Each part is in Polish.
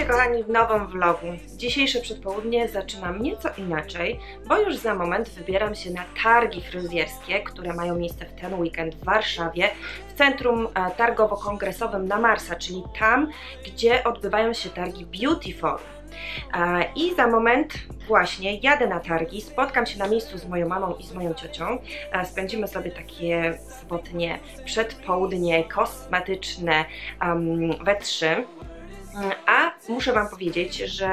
Witajcie kochani w nowym vlogu. Dzisiejsze przedpołudnie zaczynam nieco inaczej, bo już za moment wybieram się na targi fryzjerskie, które mają miejsce w ten weekend w Warszawie, w centrum targowo-kongresowym na Marsa, czyli tam, gdzie odbywają się targi Beauty Forum. I za moment właśnie jadę na targi, spotkam się na miejscu z moją mamą i z moją ciocią. Spędzimy sobie takie sobotnie przedpołudnie kosmetyczne we trzy. A muszę Wam powiedzieć, że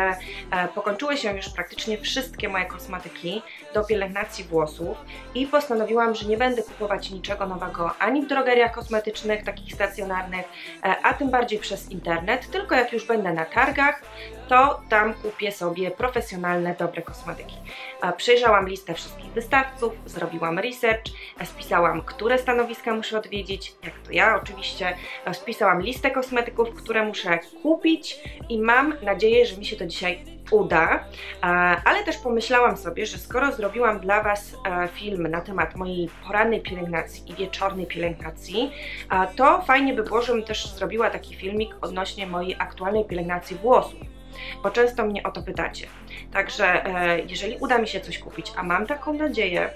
pokończyły się już praktycznie wszystkie moje kosmetyki do pielęgnacji włosów i postanowiłam, że nie będę kupować niczego nowego ani w drogeriach kosmetycznych, takich stacjonarnych, a tym bardziej przez internet, tylko jak już będę na targach, to tam kupię sobie profesjonalne, dobre kosmetyki. Przejrzałam listę wszystkich wystawców, zrobiłam research, spisałam, które stanowiska muszę odwiedzić, jak to ja oczywiście, spisałam listę kosmetyków, które muszę kupić i mam nadzieję, że mi się to dzisiaj uda, ale też pomyślałam sobie, że skoro zrobiłam dla Was film na temat mojej porannej pielęgnacji i wieczornej pielęgnacji, to fajnie by było, żebym też zrobiła taki filmik odnośnie mojej aktualnej pielęgnacji włosów. Bo często mnie o to pytacie. Także jeżeli uda mi się coś kupić, a mam taką nadzieję,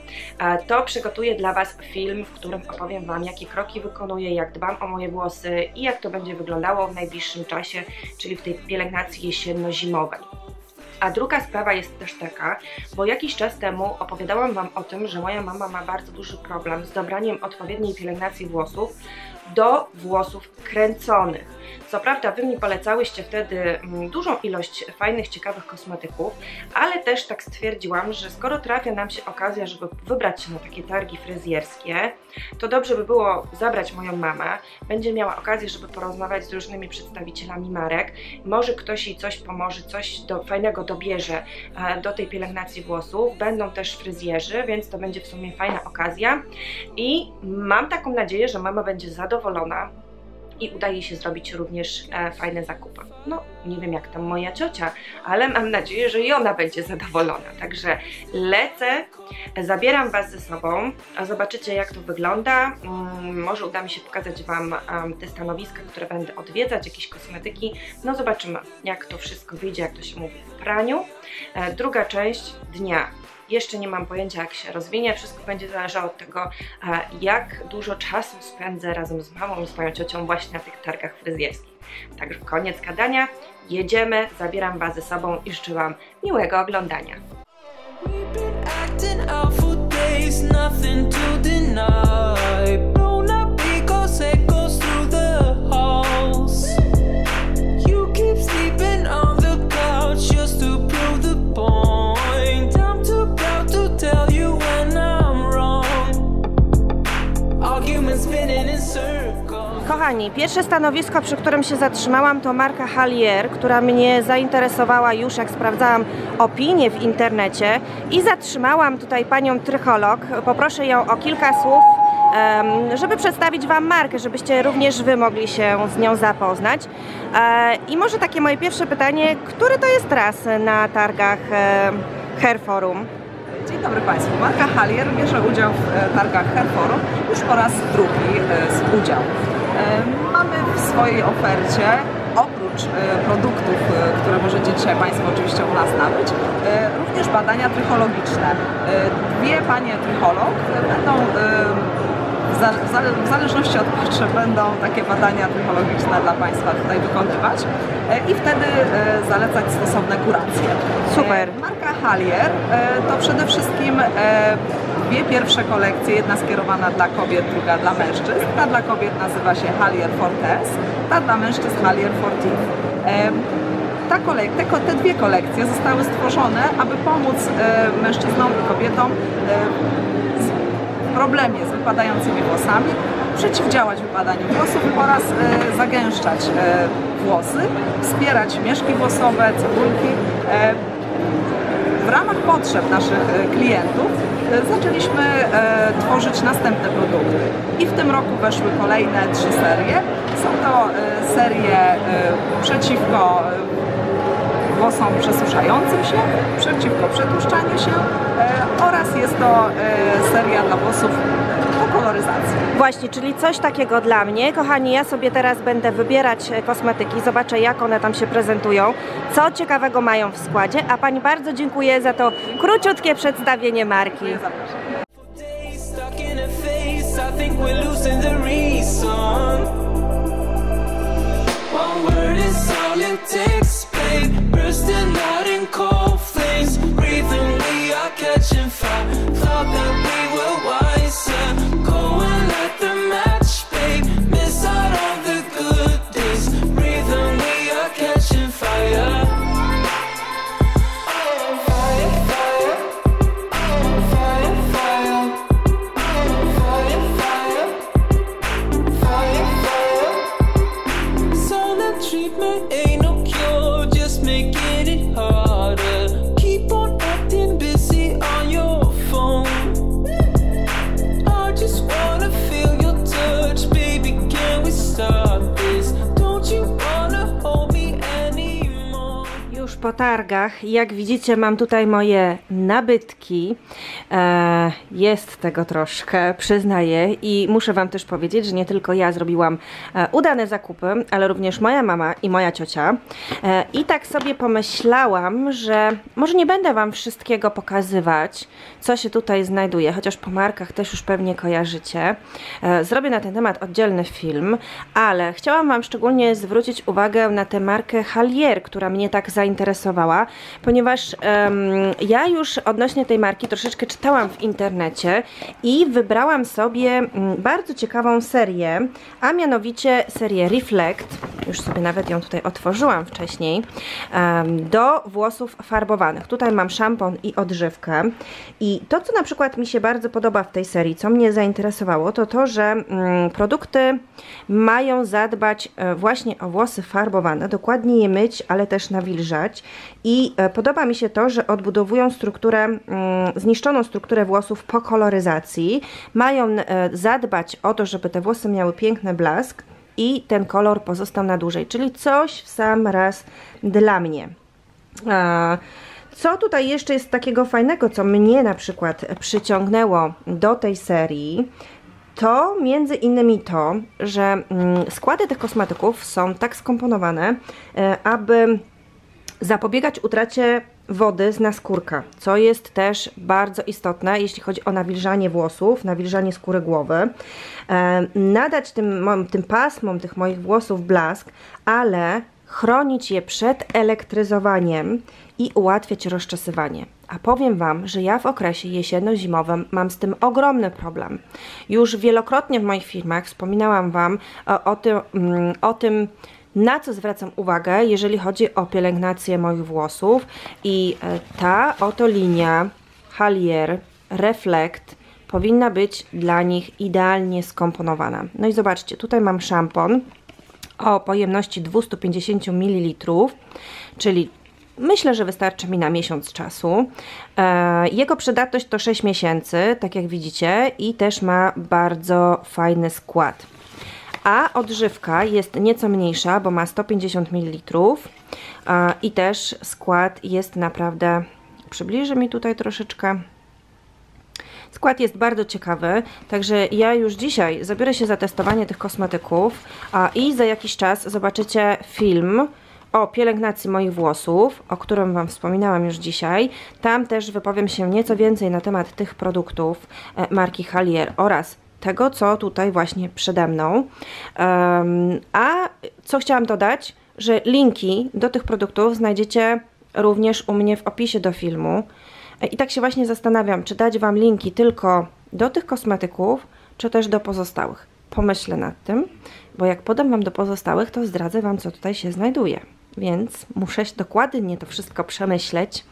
to przygotuję dla Was film, w którym opowiem Wam, jakie kroki wykonuję, jak dbam o moje włosy i jak to będzie wyglądało w najbliższym czasie, czyli w tej pielęgnacji jesienno-zimowej. A druga sprawa jest też taka, bo jakiś czas temu opowiadałam Wam o tym, że moja mama ma bardzo duży problem z dobraniem odpowiedniej pielęgnacji włosów do włosów kręconych. Co prawda Wy mi polecałyście wtedy dużą ilość fajnych, ciekawych kosmetyków, ale też tak stwierdziłam, że skoro trafia nam się okazja, żeby wybrać się na takie targi fryzjerskie, to dobrze by było zabrać moją mamę, będzie miała okazję, żeby porozmawiać z różnymi przedstawicielami marek, może ktoś jej coś pomoże, coś fajnego dobierze do tej pielęgnacji włosów, będą też fryzjerzy, więc to będzie w sumie fajna okazja i mam taką nadzieję, że mama będzie zadowolona i uda jej się zrobić również fajne zakupy. No, nie wiem jak tam moja ciocia, ale mam nadzieję, że i ona będzie zadowolona. Także lecę, zabieram Was ze sobą, a zobaczycie jak to wygląda. Może uda mi się pokazać Wam te stanowiska, które będę odwiedzać, jakieś kosmetyki. No zobaczymy, jak to wszystko wyjdzie, jak to się mówi w praniu. Druga część dnia. Jeszcze nie mam pojęcia jak się rozwinie, wszystko będzie zależało od tego jak dużo czasu spędzę razem z mamą i z moją ciocią właśnie na tych targach fryzjerskich. Także koniec gadania, jedziemy, zabieram Was ze sobą i życzę Wam miłego oglądania. Kochani, pierwsze stanowisko, przy którym się zatrzymałam, to marka Halier, która mnie zainteresowała już jak sprawdzałam opinie w internecie i zatrzymałam tutaj panią trycholog. Poproszę ją o kilka słów, żeby przedstawić Wam markę, żebyście również Wy mogli się z nią zapoznać. I może takie moje pierwsze pytanie, który to jest raz na targach Hair Forum? Dzień dobry Państwu, marka Halier bierze udział w targach Hair Forum już po raz drugi z udziału. Mamy w swojej ofercie, oprócz produktów, które możecie dzisiaj Państwo oczywiście u nas nabyć, również badania trychologiczne. Dwie panie trycholog będą, w zależności od potrzeb, będą takie badania trychologiczne dla Państwa tutaj wykonywać i wtedy zalecać stosowne kuracje. Super. Marka Halier to przede wszystkim dwie pierwsze kolekcje, jedna skierowana dla kobiet, druga dla mężczyzn. Ta dla kobiet nazywa się Halier Fortes, ta dla mężczyzn Halier Fortin. Te dwie kolekcje zostały stworzone, aby pomóc mężczyznom i kobietom w problemie z wypadającymi włosami, przeciwdziałać wypadaniu włosów oraz zagęszczać włosy, wspierać mieszki włosowe, cebulki. W ramach potrzeb naszych klientów zaczęliśmy tworzyć następne produkty i w tym roku weszły kolejne trzy serie. Są to serie przeciwko włosom przesuszającym się, przeciwko przetłuszczaniu się oraz jest to seria dla włosów koloryzacji. Właśnie, czyli coś takiego dla mnie. Kochani, ja sobie teraz będę wybierać kosmetyki, zobaczę jak one tam się prezentują, co ciekawego mają w składzie, a Pani bardzo dziękuję za to króciutkie przedstawienie marki. Po targach, jak widzicie, mam tutaj moje nabytki, jest tego troszkę, przyznaję, i muszę Wam też powiedzieć, że nie tylko ja zrobiłam udane zakupy, ale również moja mama i moja ciocia, i tak sobie pomyślałam, że może nie będę Wam wszystkiego pokazywać, co się tutaj znajduje, chociaż po markach też już pewnie kojarzycie, zrobię na ten temat oddzielny film, ale chciałam Wam szczególnie zwrócić uwagę na tę markę Halier, która mnie tak zainteresowała, ponieważ ja już odnośnie tej marki troszeczkę czytałam w internecie i wybrałam sobie bardzo ciekawą serię, a mianowicie serię Reflect, już sobie nawet ją tutaj otworzyłam wcześniej, do włosów farbowanych. Tutaj mam szampon i odżywkę, i to, co na przykład mi się bardzo podoba w tej serii, co mnie zainteresowało, to to, że produkty mają zadbać właśnie o włosy farbowane, dokładnie je myć, ale też nawilżać. I podoba mi się to, że odbudowują strukturę, zniszczoną strukturę włosów po koloryzacji. Mają zadbać o to, żeby te włosy miały piękny blask i ten kolor pozostał na dłużej, czyli coś w sam raz dla mnie. Co tutaj jeszcze jest takiego fajnego, co mnie na przykład przyciągnęło do tej serii, to między innymi to, że składy tych kosmetyków są tak skomponowane, aby zapobiegać utracie wody z naskórka, co jest też bardzo istotne, jeśli chodzi o nawilżanie włosów, nawilżanie skóry głowy, nadać tym pasmom tych moich włosów blask, ale chronić je przed elektryzowaniem i ułatwiać rozczesywanie. A powiem Wam, że ja w okresie jesienno-zimowym mam z tym ogromny problem. Już wielokrotnie w moich filmach wspominałam Wam o tym, na co zwracam uwagę, jeżeli chodzi o pielęgnację moich włosów, i ta oto linia Halier Reflect powinna być dla nich idealnie skomponowana. No i zobaczcie, tutaj mam szampon o pojemności 250 ml, czyli myślę, że wystarczy mi na miesiąc czasu. Jego przydatność to 6 miesięcy, tak jak widzicie, i też ma bardzo fajny skład. A odżywka jest nieco mniejsza, bo ma 150 ml i też skład jest naprawdę, przybliżę mi tutaj troszeczkę, skład jest bardzo ciekawy, także ja już dzisiaj zabiorę się za testowanie tych kosmetyków i za jakiś czas zobaczycie film o pielęgnacji moich włosów, o którym Wam wspominałam już dzisiaj. Tam też wypowiem się nieco więcej na temat tych produktów marki Halier oraz tego, co tutaj właśnie przede mną. A co chciałam dodać, że linki do tych produktów znajdziecie również u mnie w opisie do filmu. I tak się właśnie zastanawiam, czy dać Wam linki tylko do tych kosmetyków, czy też do pozostałych. Pomyślę nad tym, bo jak podam Wam do pozostałych, to zdradzę Wam, co tutaj się znajduje. Więc muszę dokładnie to wszystko przemyśleć,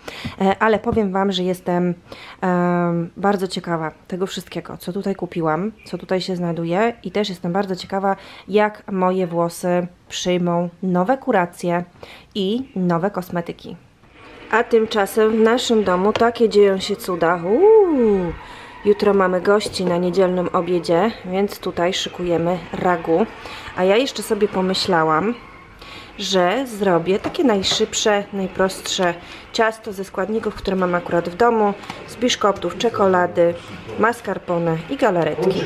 ale powiem Wam, że jestem bardzo ciekawa tego wszystkiego, co tutaj kupiłam, co tutaj się znajduje, i też jestem bardzo ciekawa, jak moje włosy przyjmą nowe kuracje i nowe kosmetyki. A tymczasem w naszym domu takie dzieją się cuda. Jutro mamy gości na niedzielnym obiedzie, więc tutaj szykujemy ragu. A ja jeszcze sobie pomyślałam, że zrobię takie najszybsze, najprostsze ciasto ze składników, które mam akurat w domu, z biszkoptów, czekolady, mascarpone i galaretki.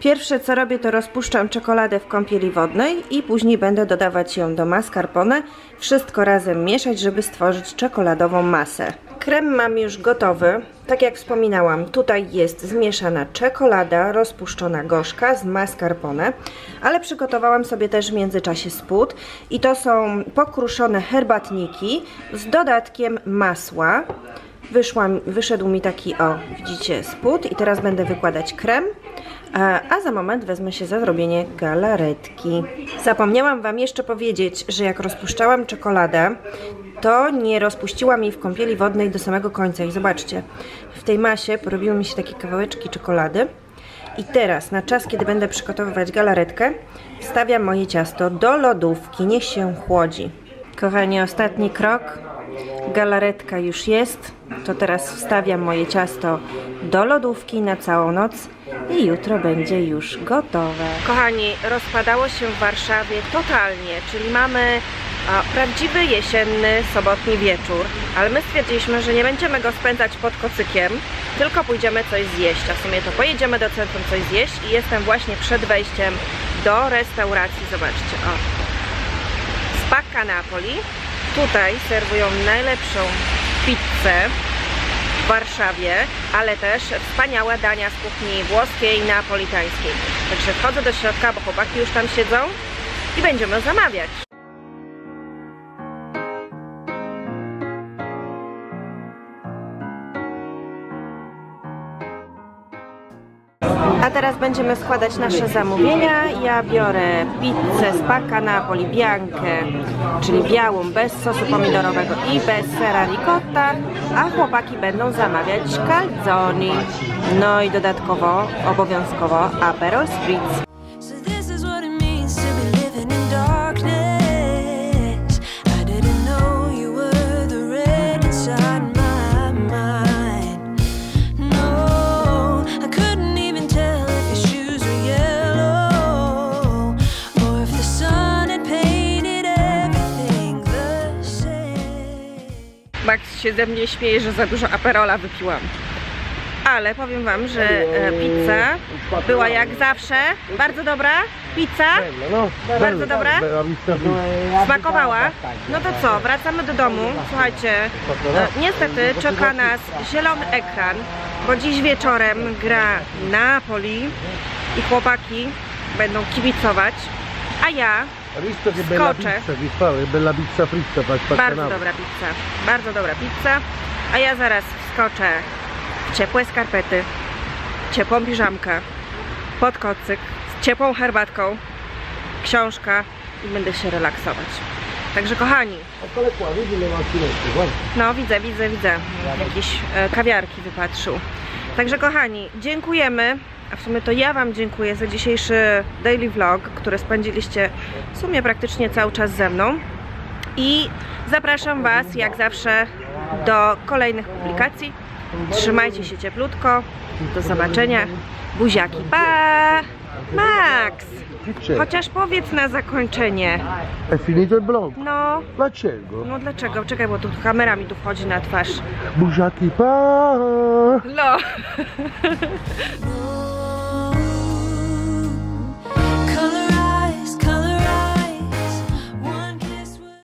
Pierwsze co robię, to rozpuszczam czekoladę w kąpieli wodnej i później będę dodawać ją do mascarpone. Wszystko razem mieszać, żeby stworzyć czekoladową masę. Krem mam już gotowy. Tak jak wspominałam, tutaj jest zmieszana czekolada, rozpuszczona gorzka z mascarpone, ale przygotowałam sobie też w międzyczasie spód i to są pokruszone herbatniki z dodatkiem masła. Wyszedł mi taki, o, widzicie, spód i teraz będę wykładać krem, a za moment wezmę się za zrobienie galaretki. Zapomniałam Wam jeszcze powiedzieć, że jak rozpuszczałam czekoladę, to nie rozpuściłam jej w kąpieli wodnej do samego końca i zobaczcie, w tej masie porobiły mi się takie kawałeczki czekolady. I teraz, na czas, kiedy będę przygotowywać galaretkę, wstawiam moje ciasto do lodówki, niech się chłodzi. Kochani, ostatni krok, galaretka już jest, to teraz wstawiam moje ciasto do lodówki na całą noc i jutro będzie już gotowe. Kochani, rozpadało się w Warszawie totalnie, czyli mamy prawdziwy jesienny, sobotni wieczór, ale my stwierdziliśmy, że nie będziemy go spędzać pod kocykiem, tylko pójdziemy coś zjeść, a w sumie to pojedziemy do centrum coś zjeść i jestem właśnie przed wejściem do restauracji, zobaczcie, o, Spacca Napoli. Tutaj serwują najlepszą pizzę w Warszawie, ale też wspaniałe dania z kuchni włoskiej, neapolitańskiej. Także wchodzę do środka, bo chłopaki już tam siedzą i będziemy zamawiać. A teraz będziemy składać nasze zamówienia. Ja biorę pizzę Spacca Napoli biankę, czyli białą, bez sosu pomidorowego i bez sera ricotta, a chłopaki będą zamawiać calzoni. No i dodatkowo, obowiązkowo, Aperol Spritz. Max się ze mnie śmieje, że za dużo Aperola wypiłam. Ale powiem Wam, że pizza była jak zawsze bardzo dobra. Pizza bardzo dobra. Smakowała. No to co, wracamy do domu. Słuchajcie, niestety czeka nas zielony ekran, bo dziś wieczorem gra Napoli i chłopaki będą kibicować, a ja skoczę. Bardzo dobra pizza, a ja zaraz wskoczę w ciepłe skarpety, ciepłą piżamkę, pod kocyk, z ciepłą herbatką, książka i będę się relaksować. Także kochani, no widzę, jakieś kawiarki wypatrzył. Także kochani, dziękujemy. A w sumie to ja Wam dziękuję za dzisiejszy daily vlog, który spędziliście w sumie praktycznie cały czas ze mną. I zapraszam Was jak zawsze do kolejnych publikacji. Trzymajcie się cieplutko. Do zobaczenia. Buziaki. Pa! Max! Chociaż powiedz na zakończenie. È finito il vlog. No. Dlaczego? No dlaczego? Czekaj, bo tu kamera mi tu wchodzi na twarz. Buziaki. Pa! No.